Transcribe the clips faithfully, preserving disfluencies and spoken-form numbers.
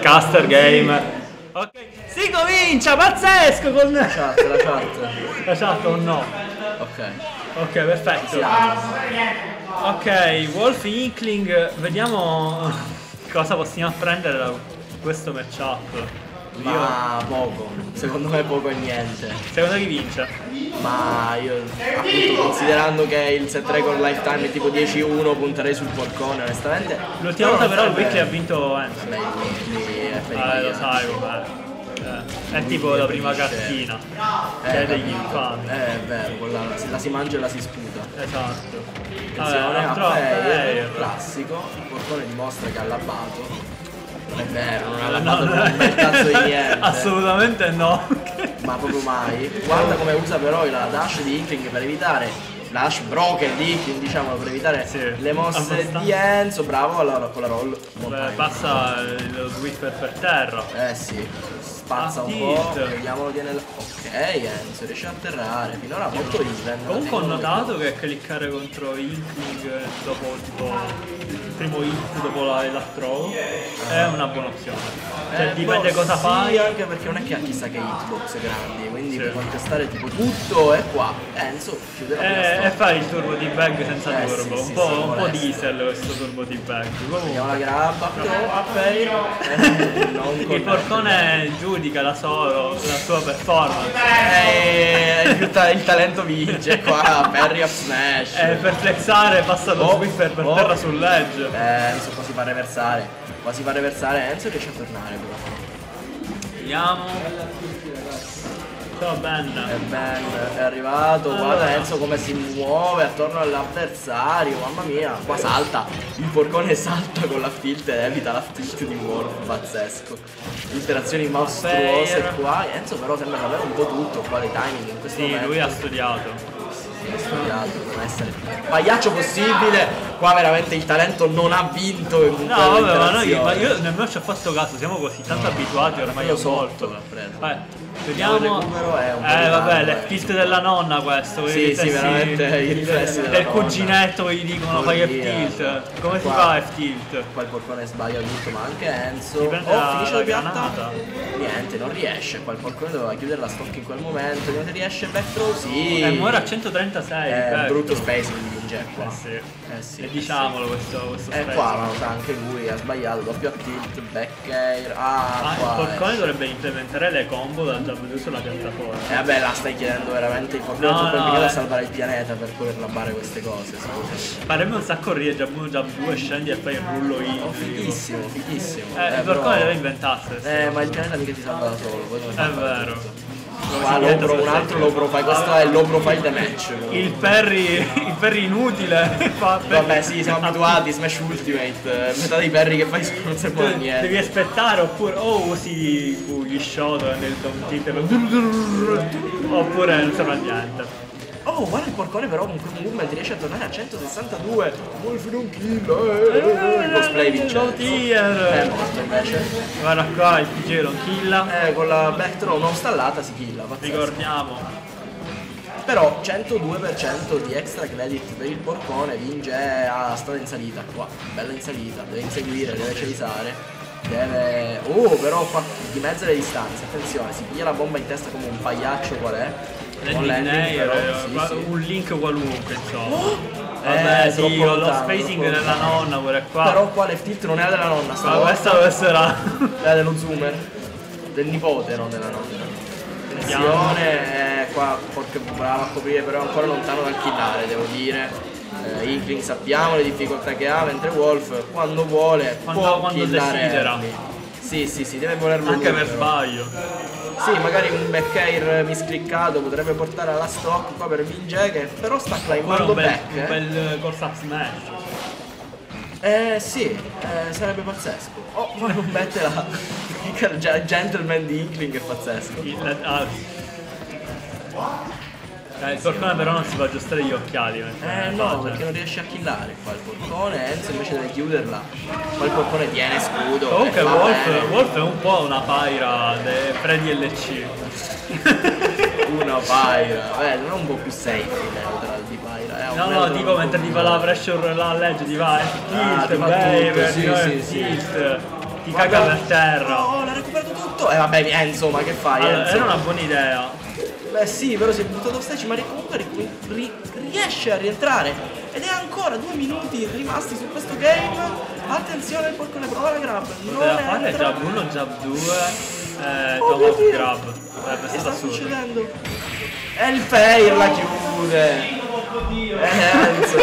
Caster game. Ok, si comincia, pazzesco con la chat, la chat. La chat o no? Ok. Ok, perfetto. Ok, Wolf Inkling, vediamo cosa possiamo prendere da questo matchup. Ma io... poco, secondo me poco e niente. Secondo chi vince? Ma io appunto, considerando che il set record Lifetime è tipo dieci uno, punterei sul porcone onestamente. L'ultima volta però il Weekly ha vinto Enzo. Eh, lo sai com'è. Eh, è tipo la prima cartina, cioè eh, degli infami. Eh, è vero, quella la si mangia e la si sputa. Esatto. Attenzione, allora, a player, player. Classico, il porcone dimostra che ha labbato. Non è vero, non ha labbato no, no, un bel cazzo di niente. Assolutamente no. Ma proprio mai. Guarda come usa però la dash di Inkling per evitare... Lash broker di Inkling, diciamo, per evitare sì, le mosse abbastanza di Enzo. Bravo, allora con la roll. Beh, passa lo Swiffer per terra. Eh sì, spazza ah, un po'. Vediamolo viene la... Ok, Enzo riesce a atterrare. Finora molto easy. Comunque ho notato che cliccare contro Inkling dopo tipo il primo hit dopo la, la throw ah. è una buona opzione. Cioè eh, dipende cosa sì, fai. Anche perché non è che ha chissà che hitbox grandi, quindi sì, puoi contestare tipo tutto e qua. Enzo chiuderà eh, e fai il turbo di bag senza eh, turbo, sì, un, sì, po', sì, un po' diesel questo turbo di bag. Vediamo la grappa, il porcone giudica la, solo, la sua performance. Eh, il, il talento vince qua, Perry up smash. Eh, per flexare passa lo oh, Swiffer per oh. terra sull'edge. Eh, Enzo quasi fa reversare, quasi fa reversare, Enzo riesce a tornare però. Vediamo. Ciao Ben. E Ben è arrivato, allora, guarda Enzo come si muove attorno all'avversario, mamma mia, qua salta, il porcone salta con la tilt e evita la tilt di Wolf, pazzesco. Interazioni mostruose qua, Enzo però sembra davvero un po' tutto qua dei timing in questo sì, momento. Sì, lui ha studiato. Sì, ha studiato, deve essere il pagliaccio possibile, qua veramente il talento non ha vinto. No vabbè, ma noi, ma io nemmeno ci ho fatto caso, siamo così tanto abituati ormai a molto. Vabbè. Vediamo. Il recupero è un eh vabbè, le tilt della nonna questo. Sì, sì, veramente il del cuginetto gli dicono fai F tilt. Come si fa F tilt? Qua il porcone sbaglia tutto, ma anche Enzo. Oh, finisce la piatta. Niente, non riesce. Qua il porcone doveva chiudere la stock in quel momento. Non riesce back throw. Sì. E muore a centotrentasei. È brutto spacing di Vingé qua. Eh sì. E diciamolo questo questo spacing. E qua anche lui ha sbagliato doppio a tilt, back air. Ah, il porcone dovrebbe implementare le combo da sulla piattaforma. E eh vabbè, la stai chiedendo veramente il porcone no, per no, eh. salvare il pianeta per poter labbare queste cose. Faremmo un sacco ridere, già uno, già due, scendi e fai il rullo in. Oh, fighissimo, fighissimo. Eh, eh, il porcone deve inventarsi. Eh, ma il pianeta mica ti salva da solo. È vero. Qua l'opro, un altro low profile, questo è il low profile the match. Il Perry, il Perry inutile. Vabbè sì, siamo abituati, Smash Ultimate, metà dei Perry che fai non servono a niente. Devi aspettare oppure o usi gli shot nel down tilt oppure non serve a niente. Oh, guarda il porcone però con quel movement riesce a tornare a centosessantadue. Wolf non kill. Cosplay Vincenzo. È morto invece. Guarda qua il P G non killa. Eh, con la back throw non stallata si killa. Ricordiamo. Però centodue per cento di extra credit per il porcone. Vincenzo ha stata in salita qua. Bella in salita. Deve inseguire, deve cesare. Deve... Oh, però qua di mezzo le distanze. Attenzione, si piglia la bomba in testa come un pagliaccio qual è. Landing landing, però, eh, sì, sì. Un link qualunque insomma. Oh! Vabbè eh, sì, io, lo spacing della nonna pure qua. Però qua left tilt non è della nonna. Ma questa questa era è dello zoomer. Del nipote non della nonna. Attenzione eh, qua porca brava a coprire però è ancora lontano dal killare devo dire. Eh, Inkling sappiamo le difficoltà che ha mentre Wolf quando vuole quando, può quando desidera. Sì sì sì deve volerlo anche per sbaglio. Sì, magari un back air miscliccato potrebbe portare alla stock qua per Vingé che però sta climbando back. Un bel corsa up smash. Eh sì, eh, sarebbe pazzesco. Oh, ma non mette la gentleman di Inkling è pazzesco. Il, ah. eh, il porcone però non si fa aggiustare gli occhiali. Eh no, perché non riesce a killare qua il porcone, Enzo invece deve chiuderla. Qua il porcone tiene scudo. Comunque Wolf, Wolf è un po' una paira dei Freddy L C. Una paira, eh, non è un po' più safe neutral di paira. No no, dico mentre ti fa la pressure la legge ti va, tilt, baby, tilt. Ti caga per terra. No, l'ha recuperato tutto. Eh vabbè, Enzo, ma che fai? Allora, Enzo? Era una buona idea. Beh sì, però si è buttato stage, ma comunque ri ri riesce a rientrare. Ed è ancora due minuti rimasti su questo game. Attenzione, il porco ne prova la grab. Non poteva fare jab uno, jab due, eh, oh, top up grab. Sarebbe stato assurdo. Succedendo. E il fail la chiude. Enzo,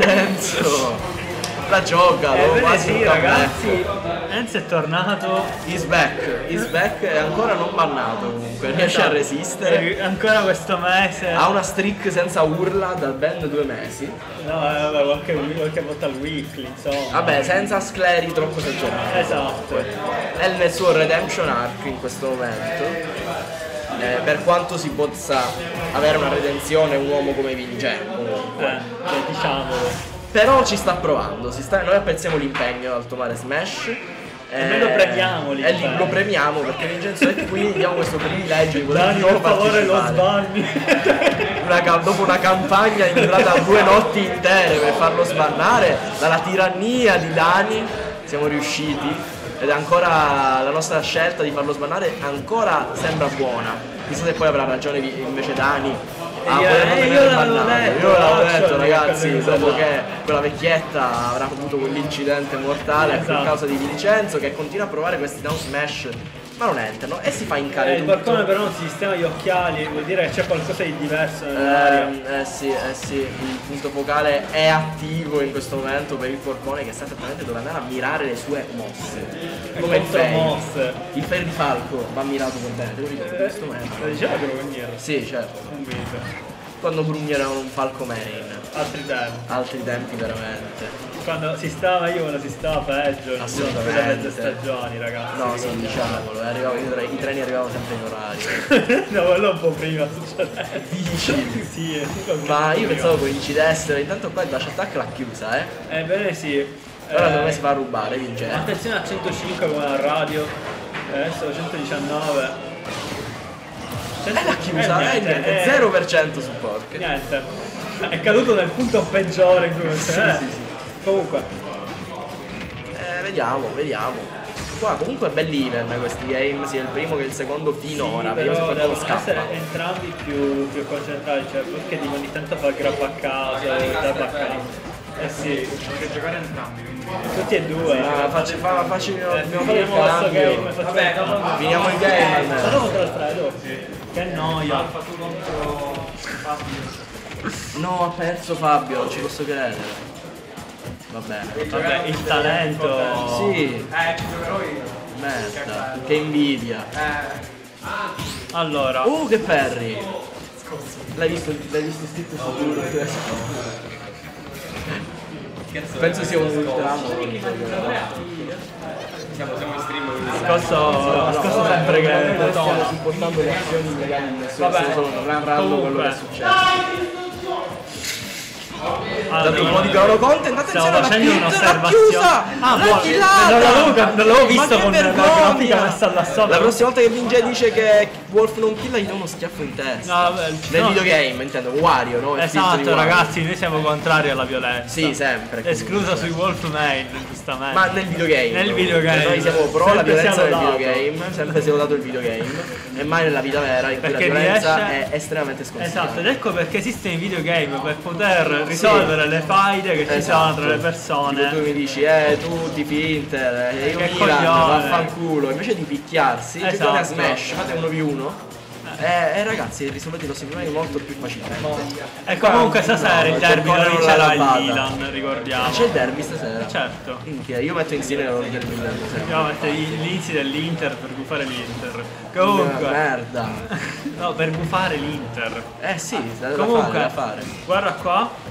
Enzo. La gioca, eh, quasi sì, ragazzi. Enzo è tornato. Is back, is back è ancora non bannato comunque, riesce a resistere. Ancora questo mese. Ha una streak senza urla da ben due mesi. No, vabbè, qualche, qualche volta al weekly, insomma. Vabbè, senza scleri troppo esagerati. Esatto. È nel suo redemption arc in questo momento. Eh, per quanto si possa avere una redenzione un uomo come Vingé comunque. Eh, cioè, diciamolo. Però ci sta provando, si sta, noi apprezziamo l'impegno al tomare Smash. E eh, noi lo premiamo lì. E lo premiamo perché Vincenzo è qui, diamo questo privilegio di poter solo partecipare. Dani, per favore, lo sbanni. Dopo una campagna è durata due notti intere per farlo sbannare, dalla tirannia di Dani siamo riusciti. Ed ancora la nostra scelta di farlo sbannare ancora sembra buona. Chissà se poi avrà ragione invece Dani. Ah, eh, io l'avevo detto, io l'avevo detto ragazzi, dopo che quella vecchietta avrà avuto quell'incidente mortale, esatto, a causa di Vincenzo che continua a provare questi down smash ma non entrano e si fa incare eh, tutto. Il porcone però non si sistema gli occhiali, vuol dire che c'è qualcosa di diverso nell'aria. Eh, eh sì, eh sì, il punto focale è attivo in questo momento per il porcone che sta esattamente dove andare a mirare le sue mosse. Come il fair. Il fair di Falco va mirato con te, devo dire in questo momento. Lo diceva che lo veniva? Sì, certo. Un video. Quando grugneranno un Falco main. Altri tempi. Altri tempi veramente. Quando si stava io, quando si stava peggio. Assolutamente. Mezze stagioni ragazzi. No, sì, diciamolo, arrivavo, io, i treni arrivavano sempre in orario. No, quello un po' prima succedeva. Dici? Sì, ma io pensavo coincidessero, intanto qua il dash attack l'ha chiusa, eh. Ebbene sì. Ora secondo me si fa a rubare, Vincenzo. Attenzione a centocinque come la radio. Adesso centodiciannove. E l'ha chiusa, eh, niente, eh, zero per cento su Porké. Niente, è caduto nel punto peggiore in cui sì, eh. sì, sì. Comunque eh, vediamo, vediamo. Qua comunque è bell'even questi game, sia il primo che il secondo finora. Sì, però devono essere entrambi più, più concentrati, cioè perché devono ogni tanto far grab a casa, grab a casa. Eh sì, perché giocare entrambi, quindi... Tutti e due. Sì, eh, facci, fa, facci mio, eh, mio finiamo questo game. Vabbè, no, finiamo il game. Sono contro la strada, sì. Che noia. Alfa tu contro Fabio. No, ha perso Fabio, non ci posso credere. Va bene. Vabbè, il talento. Sì. Eh, ci giocherò io. Merda, che invidia. Eh. Allora. Uh, che ferri. L'hai visto, l'hai visto Steve futuro? Penso sia un ultramo. Siamo in stream. Ascolto sempre che non stiamo supportando le azioni legali in nessuno. Vabbè, solo narrando quello che è successo. Allora, un po' di loro content, attenzione, la chiusa! Ah, buona! Non l'avevo visto con la grafica messa là sopra. La prossima volta che Vincenzo dice che Wolf non killa gli do uno schiaffo in testa. Nel videogame, intendo, Wario, no? Esatto, ragazzi, noi siamo contrari alla violenza. Sì, sempre. Esclusa sui Wolf main, giustamente. Ma nel videogame. Nel videogame. Noi siamo pro la violenza nel videogame, sempre siamo dato il videogame. E mai nella vita vera, in cui la violenza è estremamente sconsigliata. Esatto, ed ecco perché esiste il videogame, per poter risolvere sì, le faide che esatto, ci sono tra le persone. Tipo tu mi dici, eh tu ti finter, eh, io Milan, vaffanculo. Invece di picchiarsi, esatto, giocate a Smash, fate uno vu uno. Eh, eh, eh ragazzi, risolvete i vostri problemi molto più facilmente. No. E comunque stasera no, il derby non vincerà il Milan, ricordiamo. C'è il derby stasera? Certo. Minchia, io metto insieme la loro del Milan. Io metto gli inizi dell'Inter per buffare l'Inter. Comunque. Una merda. No, per buffare l'Inter. Eh sì, da comunque, fare, da fare. Guarda qua.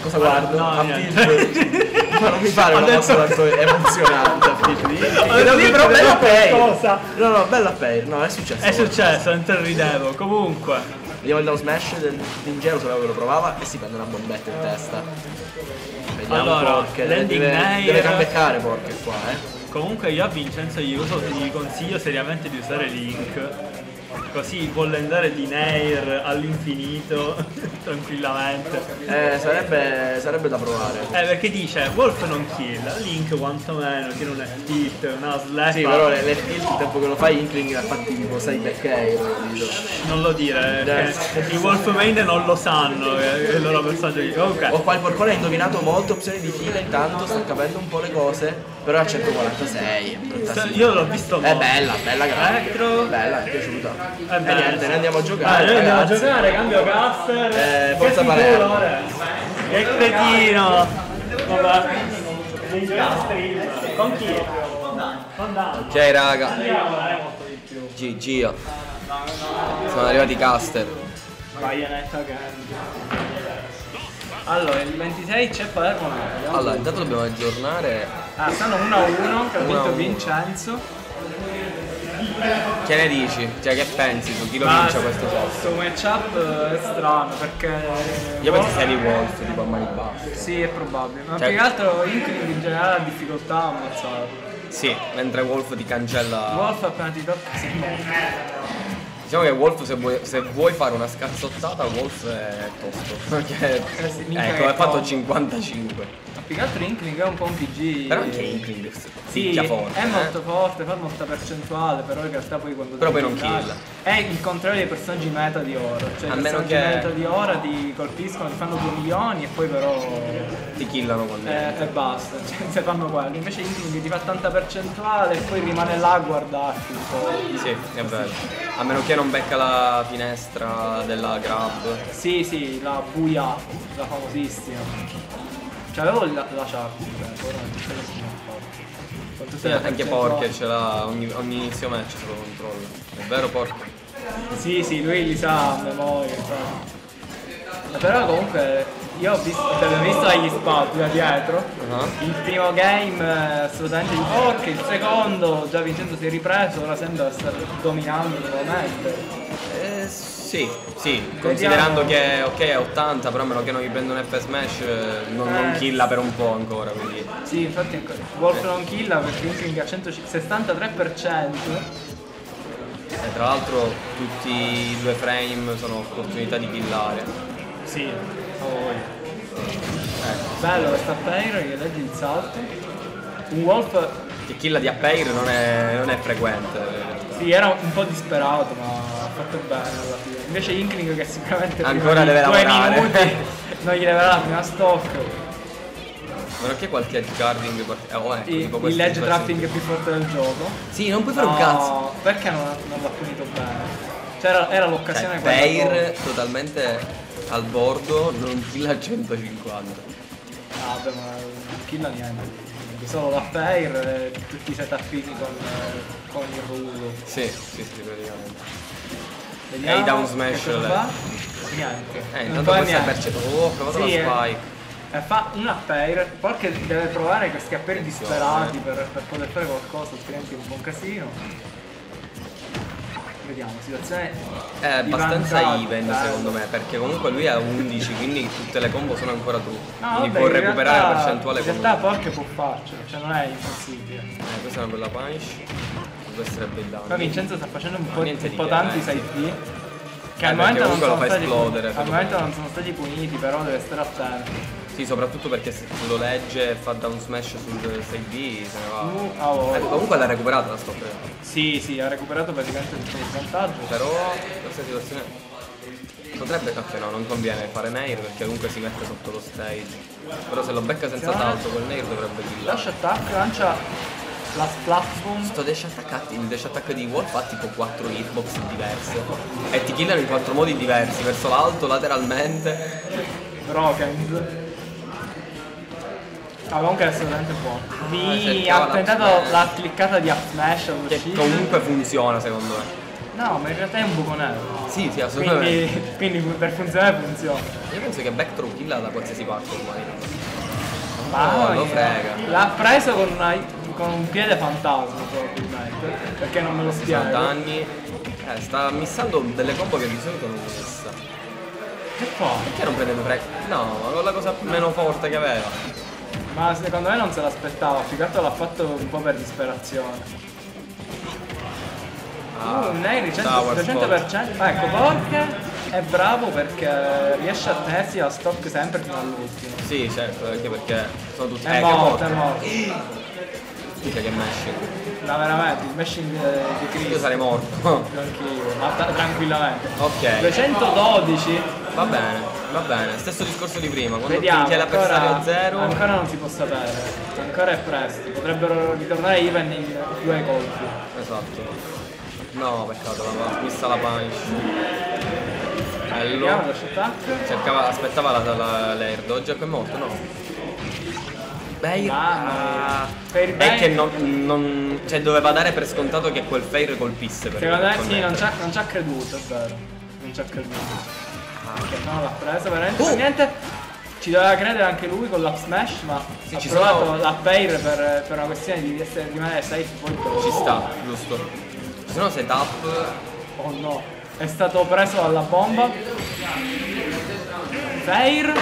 Cosa guardo? No, a ma non mi pare una cosa tanto emozionante a P P. Sì, però bella pair. Cosa? No, no, bella pair. No, è successo. È successo, non te ridevo. Comunque. Vediamo il down smash del Vingé, sapevo che lo provava e si prende una bombetta in testa. Vediamo allora, che deve, deve cambeccare Porké qua, eh. Comunque io a Vincenzo gli, uso, gli consiglio seriamente di usare Link. Così il volendare di Nair all'infinito, tranquillamente. Eh, sarebbe, sarebbe da provare. Eh, perché dice Wolf non kill, Link quantomeno, che non è hit, una slap. Sì, però le, le, il tempo che lo fai Inkling ha fatto tipo sei back air. Non lo dire, perché i Wolf main non lo sanno, è il loro personaggio. Ok. O qua il Porké ha indovinato molte opzioni di fila, intanto sta capendo un po' le cose, però a centoquarantasei. Io l'ho visto molto. È bella, bella grande. Bella, mi è piaciuta. Eh beh, niente, ne andiamo a giocare. Noi andiamo a giocare, cambio caster. Eh, forza Palermo. Che cretino. Vabbè. Con chi? Con Dani. Ok raga. G G. Sono arrivati caster. Allora, il ventisei c'è Palermo. Allora, intanto dobbiamo aggiornare. Ah, stanno uno a uno, che ha vinto Vincenzo. Che ne dici? Cioè che pensi su chi lo vince questo posto? Questo matchup è strano perché... Io penso sia di Wolf, tipo a mani basse. Sì, è probabile. Ma cioè... più che altro Inkling in generale ha difficoltà a ammazzare. Sì, mentre Wolf ti cancella... Wolf appena ti tocca si muove. Diciamo che Wolf se vuoi, se vuoi fare una scazzottata, Wolf è tosto. Perché... ecco, ha fatto cinquantacinque. Più che altro Inkling è un po' un P G. Però anche Inkling sì, è forte. È molto eh? forte, fa molta percentuale, però in realtà poi quando... Però poi non kill. È il contrario dei personaggi meta di oro. Cioè a i personaggi che... meta di oro ti colpiscono, ti fanno due milioni e poi però... Ti killano con eh, e basta, cioè, se fanno quello. Invece Inkling ti fa tanta percentuale e poi rimane là a guardarti un po'. Sì, è vero. A meno che non becca la finestra della grab. Sì, sì, la buia, la famosissima. Cioè avevo la, la charge, cioè, ora non c'è nessuno che fa. Anche Porké ce l'ha, ogni, ogni inizio match se lo controlla. È vero Porké? Sì, sì, lui li sa a memoria. Cioè. Però comunque io ho visto, abbiamo visto dagli spot da dietro. Uh-huh. Il primo game assolutamente di Porké, il secondo già Vincenzo si è ripreso, ora sembra stare dominando nuovamente. Eh, Sì, sì, considerando che ok è ottanta, però a meno che non gli prenda un F smash non, eh, non killa per un po' ancora, quindi... Sì, infatti ancora. Wolf eh. non killa perché Inkling ha centosessantatré percento. E tra l'altro tutti i due frame sono opportunità di killare. Sì, a voi. Ecco. Bello, questa pair che legge il salto. Un Wolf... Che killa di appair non è, non è frequente. Sì, era un po' disperato, ma... fatto bene alla fine. Invece Inkling che sicuramente ancora deve lavorare minuti, non gli leverà la prima stock. Ma perché qualche edge guarding eh, oh, ecco, I, tipo il edge drafting è più forte del gioco. Sì, non puoi fare no, un cazzo. Perché non, non l'ha punito bene? Cioè era, era l'occasione quella. Cioè, Pair totalmente al bordo, non killa centocinquanta. Ah beh, ma non killa niente. Solo la Pair e tutti i set affini con, con il rulo. Sì, sì, sì, praticamente. E i down smash niente. Eh, intanto questa percepa. Oh, ho provato la spike. Fa una pair, Porké deve provare questi appelli disperati per, per poter fare qualcosa, altrimenti è un buon casino. Vediamo, situazione è abbastanza even secondo me, perché comunque lui è undici, quindi tutte le combo sono ancora tu. Quindi può recuperare la percentuale con. In realtà Porké può farcela, cioè non è impossibile. Eh, questa è una bella punish. Ma Vincenzo sta facendo un po', un po tanti side B che eh al, momento non, sono stati puniti, al momento non sono stati puniti, però deve stare attento. Sì, soprattutto perché se lo legge e fa down smash sul side B se ne va. Uh, oh, eh, comunque l'ha recuperata la stop. Sì, sì, ha recuperato praticamente tutto il vantaggio. Però questa situazione potrebbe caffè, no, non conviene fare Nair perché comunque si mette sotto lo stage. Però se lo becca senza salto col Nair dovrebbe killare. Lascia attack, lancia. La platform. Sto dash attack, il dash attack di Wolf ha tipo quattro hitbox diverse e ti killano in quattro modi diversi, verso l'alto, lateralmente. Broken. Ah comunque è assolutamente buono. Mi ha tentato la cliccata di up smash che comunque funziona secondo me. No, ma in realtà è un buco nero. Sì, sì, assolutamente. Quindi, quindi per funzionare funziona. Io penso che backthrow killa da qualsiasi parte ormai. Ma oh, lo frega. L'ha preso con una... con un piede fantasma probabilmente, perché non me lo spiego. Danni. Eh, sta missando delle combo che di solito non missa. Che fa? Perché non prendeva pre... No, con la cosa no. meno forte che aveva. Ma secondo me non se l'aspettava, più che altro l'ha fatto un po' per disperazione. Ah, uh, Nairi cento per cento. Ah, ecco, Porké è bravo perché riesce a tenersi la stock sempre fino all'ultimo. Sì, certo, anche perché sono tutti... È eh, morto, è morto. Mica che mashing. No, veramente, il mashing di Cristo. Io sarei morto. Anch'io, ma tranquillamente. Ok. duecentododici. Va bene, va bene. Stesso discorso di prima. Quando picchia l'avversario a zero... Ancora non si può sapere. Ancora è presto. Potrebbero ritornare even in due colpi. Esatto. No, peccato, la missa la punish. Allora, cercava, aspettava la, la, la, l'air dodge, è morto, no? Fair, ah, fair è che non, non, cioè doveva dare per scontato che quel fair colpisse. Per secondo me sì, non ci ha creduto, è vero. Non ci ha creduto. Ah. Perché no, l'ha presa veramente. Uh. Niente, ci doveva credere anche lui con l'up smash, ma sì, ha ci provato sono... la fair per, per una questione di, essere, di rimanere safe. Poi oh. Ci sta, giusto. Se no set up. Oh no. È stato preso dalla bomba. Fair.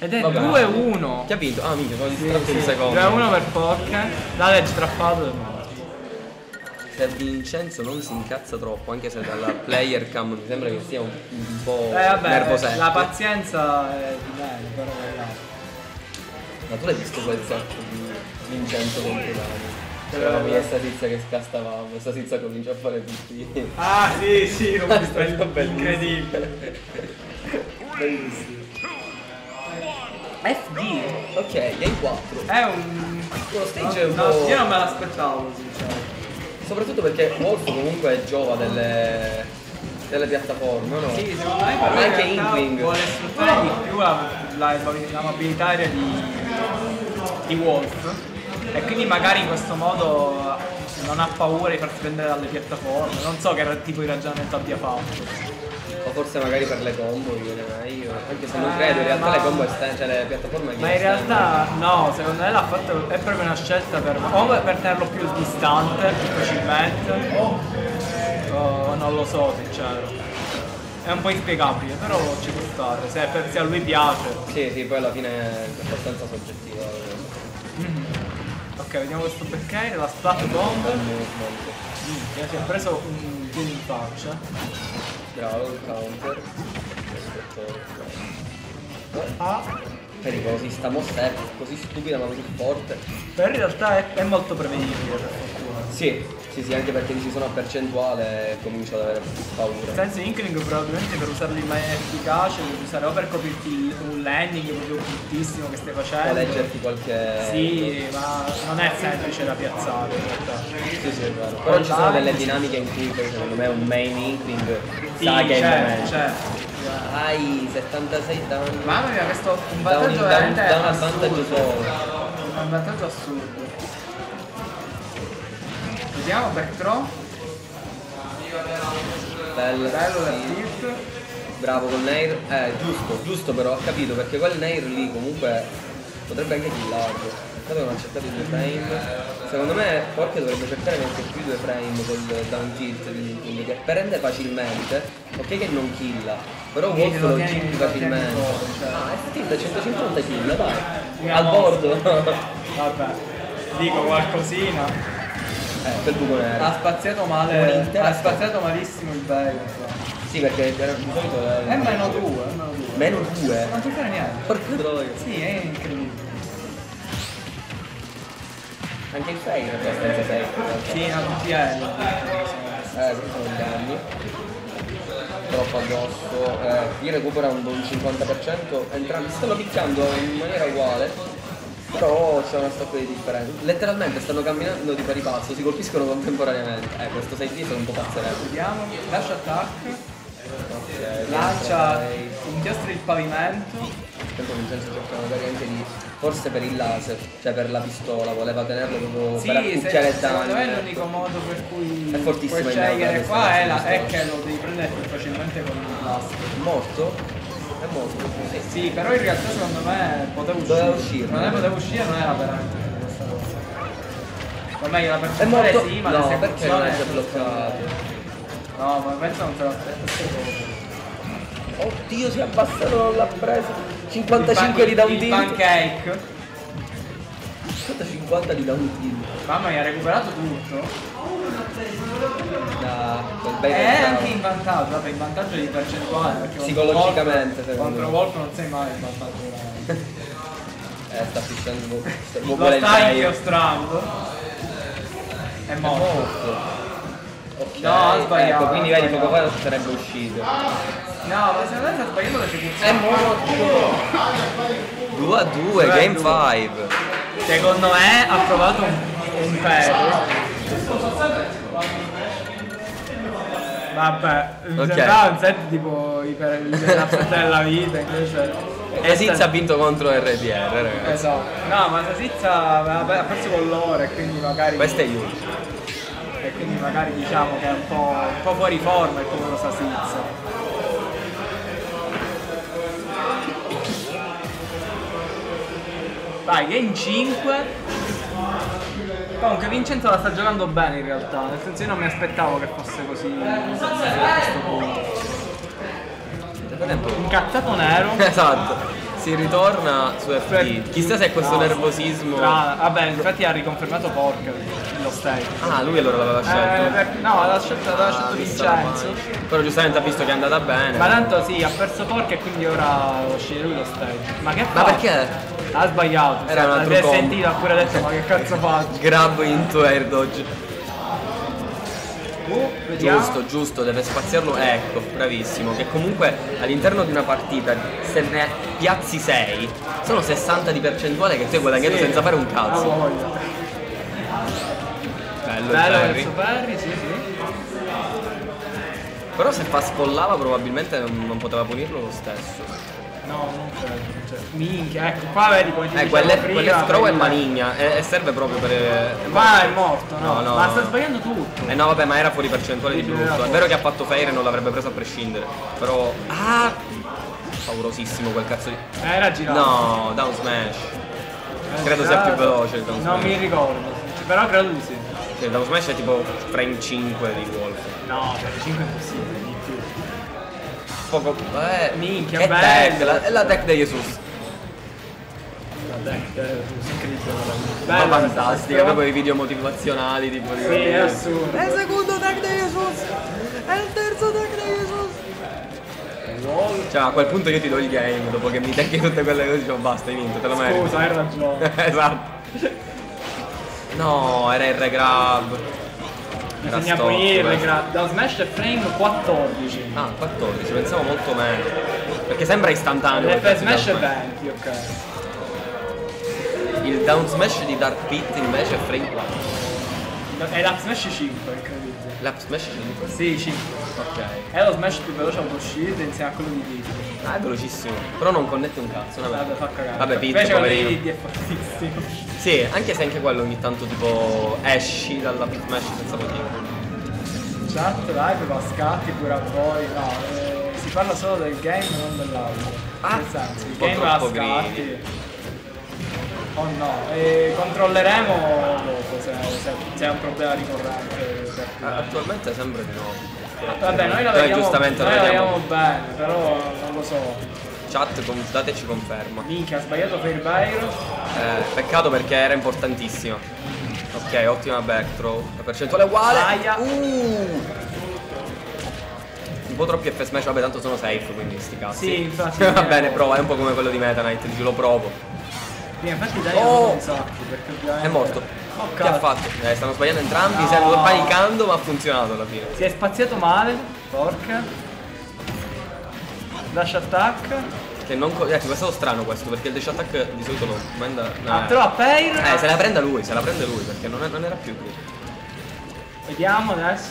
Ed è due uno. Chi ha vinto? Ah, minchia, sono distratto sì, in sì. Secondo. due uno per Porké. L'ha legge strappato e morto. Se Vincenzo non si incazza troppo, anche se dalla player cam mi sembra che sia un, un po' eh, vabbè, nervosetto. La pazienza è di me, però no. Ma tu l'hai visto quel sacco di Vincenzo con Dani? C'era la sta tizia che scastavamo, questa tizia comincia a fare tutti. Ah sì sì, ho visto, è incredibile. Bellissimo. F D. Ok, hai quattro. È un... uno stage no, un po'... No, io non me l'aspettavo, sinceramente. Soprattutto perché Wolf comunque è giova delle... delle piattaforme, no? Sì, secondo me però anche Inkling vuole sfruttare di più la mobilità di... di Wolf. E quindi magari in questo modo non ha paura di farsi prendere dalle piattaforme, non so che tipo di ragionamento abbia fatto. O forse magari per le combo viene io, anche se eh, non credo, in realtà ma... le combo esterne, cioè le piattaforme... Ma in realtà no, secondo me l'ha fatto, è proprio una scelta per, o per tenerlo più distante, più facilmente, o, o non lo so sincero. È un po' inspiegabile, però ci può stare, se, per, se a lui piace. Sì, sì, poi alla fine è abbastanza soggettiva. Mm-hmm. Ok, vediamo questo perché, la splat bomb. Minchia, si è preso un boom in faccia. Bravo, il counter. Ah. Pericolosi, sta mossa è così stupida ma così forte. Però in realtà è, è molto prevedibile per fortuna. Sì, sì, sì, anche perché dici sono a percentuale e comincio ad avere paura. Senza Inkling probabilmente per usarli in maniera efficace, devi usare o per coprirti il, un landing proprio bruttissimo che stai facendo. O leggerti qualche... Sì, no. Ma non è semplice da piazzare in realtà. Sì, sì, è vero. Però online ci sono delle dinamiche in cui secondo me un main Inkling sì, sa che certo, è certo. Hai settantasei danni. Mamma mia, questo un vantaggio veramente da un vantaggio solo. È un vantaggio assurdo. Vediamo back throw. Bello, bello da tilt. Bravo con Nair. Eh, giusto, giusto però, ho capito, perché quel Nair lì comunque potrebbe anche killarlo. Dato che non ha cercato due frame. Secondo me Porké dovrebbe cercare anche più due frame col down tilt di Inkling che prende facilmente, ok che non killa, però Wolf lo giri facilmente. Cioè. Ah, è tilt a centocinquanta kill, dai. Una al bordo. Vabbè, dico qualcosina. Eh, quel buco nero. Ha spaziato male. Ha spaziato malissimo il bello. Sì, perché era di solito è meno due, meno due. Non ti fare niente. Porca troia. Sì, è incredibile. Anche il sei è abbastanza secco. Sì, non tutti è. Eh, questi sono gli anni. Troppo addosso. Eh, qui recupera un buon cinquanta per cento. Entrambi stanno picchiando in maniera uguale. Però c'è una storia di differenza. Letteralmente stanno camminando di pari passo, si colpiscono contemporaneamente. Eh, questo sei D è un po' pazzerello. Vediamo, lascia attacco. Okay, lancia un piastro di pavimento. Tempo Vincenzo cercava magari anche di forse per il laser, cioè per la pistola, voleva tenerlo proprio sì, per accucchiare il danno. Secondo me l'unico modo per cui è fortissimo puoi scegliere qua è, la, è che lo devi prendere più facilmente con il laser. Morto? È morto. Sì, sì, però in realtà secondo me poteva uscire. Doveva uscire. Non è poteva uscire, non era veramente questa cosa. Ormai la percentuale sì, ma no, perché non è bloccato. No, ma penso non te l'aspetta. Oddio, si è abbassato, non l'ha preso. cinquantacinque di down tilt. Pancake. cinquantacinque cinquanta di down kill. Mamma mia, ha recuperato tutto. Da quel bel eh, è anche in vantaggio, vabbè, in vantaggio di percentuale. Psicologicamente, Wolf, contro Wolf non sei mai in vantaggio. Eh, sta fissando. Lo stai io strambo. È morto. È morto. Okay. No, ha sbagliato. Ecco, quindi vedi, poco fa non sarebbe uscito. No, ma se non è sbagliato c'è puzza. È morto. due a due, game cinque. Secondo me ha provato un, un ferro. Vabbè, mi okay. sembrava un set tipo iper, la della vita invece. E Sizza ha vinto contro R P R, ragazzi. Esatto. No, ma Sizza ha perso con loro e quindi magari... Questa è l'ultima. E quindi magari diciamo che è un po', un po' fuori forma il come lo sa Sizza. Vai, game cinque. Comunque Vincenzo la sta giocando bene in realtà, nel senso io non mi aspettavo che fosse così a questo punto. Un incazzato nero. Esatto, si ritorna su F D. Chissà se è questo no, nervosismo. Tra... Vabbè, infatti ha riconfermato Porké lo stake. Ah, lui allora l'aveva scelto. Eh, no, l'aveva scelto, ah, scelto Vincenzo. Però giustamente ha visto che è andata bene. Ma tanto sì, ha perso Porké e quindi ora sceglie lui lo stake. Ma che fa? Ma perché? Ha sbagliato, era un altro combo. Sentito, ha pure detto ma che cazzo faccio? Grab into air dodge. Uh, giusto, giusto, deve spaziarlo, ecco, bravissimo. Che comunque all'interno di una partita se ne piazzi sei, sono sessanta di percentuale che tu hai guadagnato sì. senza fare un cazzo. Oh, bello, bello il verso Perry, sì, sì. Però se pascollava probabilmente non, non poteva punirlo lo stesso. No, non c'è. Minchia, ecco, qua vedi come ti eh, quell'estrovo è maligna e serve proprio per... Ma è morto, no? no, no ma no. sta sbagliando tutto. Eh no, vabbè, ma era fuori percentuale di brutto. È vero che ha fatto fair e non l'avrebbe preso a prescindere. Però... Ah! Paurosissimo quel cazzo di... Eh, era girato. No, down smash. È credo girato. sia più veloce il down smash. Non mi ricordo, però credo di sì. Cioè, il down smash è tipo frame cinque di Wolf. No, frame cinque è impossibile. Poco... Eh, minchia, che tech, la, è la tech di Jesus. La tech di Jesus, ma fantastica, proprio i video motivazionali tipo di... Sì, è assurdo. È il secondo tech di Jesus, è il terzo tech di Jesus. Wow. Cioè a quel punto io ti do il game, dopo che mi tecchi tutte quelle cose, dicevo basta, hai vinto, te lo meriti. Scusa, hai ragione. Esatto. No, era il regrab. Bisogna punirle, da smash e frame quattordici. Ah, quattordici, pensavo molto meno. Perché sembra istantaneo. L'F smash è venti, ok. Il down smash di Dark Pit invece è frame quattro. E l'up smash cinque, incredibile. L'up smash cinque? Sì, cinque. Ok. È lo smash più veloce all'uscita insieme a quello di Vidi. Ah, è velocissimo. Però non connette un cazzo, vabbè. Vabbè, fa cagare. Vabbè, Vidi, poverino. Vidi è fortissimo. Sì, anche se anche quello ogni tanto tipo esci dalla pit mesh senza motivo. Chat live va scatti pure a voi, no, eh, si parla solo del game e non dell'altro. Ah, nel senso, il game va scatti. Oh no, e controlleremo dopo se, se, se è un problema ricorrente. Ah, attualmente sembra di no. Vabbè, noi la vediamo, giustamente noi la vediamo bene, però non lo so. Chat, dateci conferma. Minchia, ha sbagliato per il Byron. Eh, peccato perché era importantissima. Ok, ottima back throw. La percentuale è uguale. Uh. Un po' troppi F smash, vabbè, tanto sono safe, quindi sti cazzi. Sì, infatti. Va bene, prova, è un po' come quello di Meta Knight, dici lo provo. Sì, infatti dai, oh. un sacco, perché ovviamente... È morto. Oh, che ha fatto? Eh, stanno sbagliando entrambi, no. Stanno panicando, ma ha funzionato alla fine. Si è spaziato male, porca. Dash attack che non ecco, è stato strano questo perché il dash attack di solito lo manda no, eh. a pair eh se la prende lui se la prende lui perché non, è, non era più qui. Vediamo adesso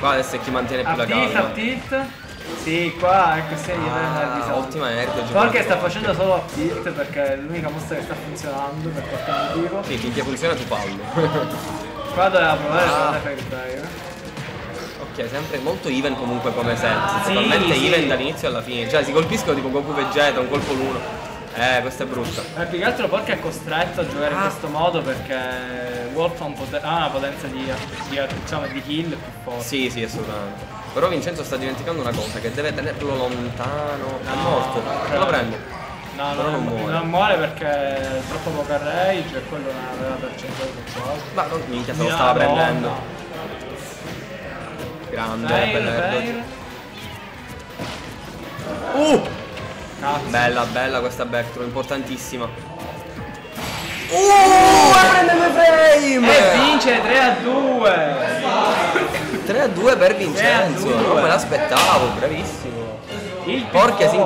qua adesso è chi mantiene più la calma. Up tilt up tilt sì qua ecco se gli ah, ottima ergo perché sta facendo solo up tilt perché è l'unica mossa che sta funzionando per qualche motivo. Sì, finché funziona tu fallo. Qua doveva provare ah. a fare il è sempre molto even comunque come set, sì, totalmente sì. even dall'inizio alla fine, cioè si colpiscono tipo Goku Vegeta, un colpo l'uno, eh questa è brutta. Eh, più che altro Porké è costretto a giocare ah. in questo modo perché Wolf ha, un poten ha una potenza di, di, diciamo, di kill più forte. Sì, sì, assolutamente. Però Vincenzo sta dimenticando una cosa, che deve tenerlo lontano, no, è morto, non lo prendo. No, no, non muore. Non muore perché è troppo poca rage e quello non aveva percentuale di successo. Ma non minchia, se lo stava prendendo. Grande, bello. Uh! Cazzo. Bella, bella questa backthrow, importantissima. Uh! Prende due frame! E vince tre a due! tre a due per Vincenzo, non me l'aspettavo, bravissimo. Il Porché si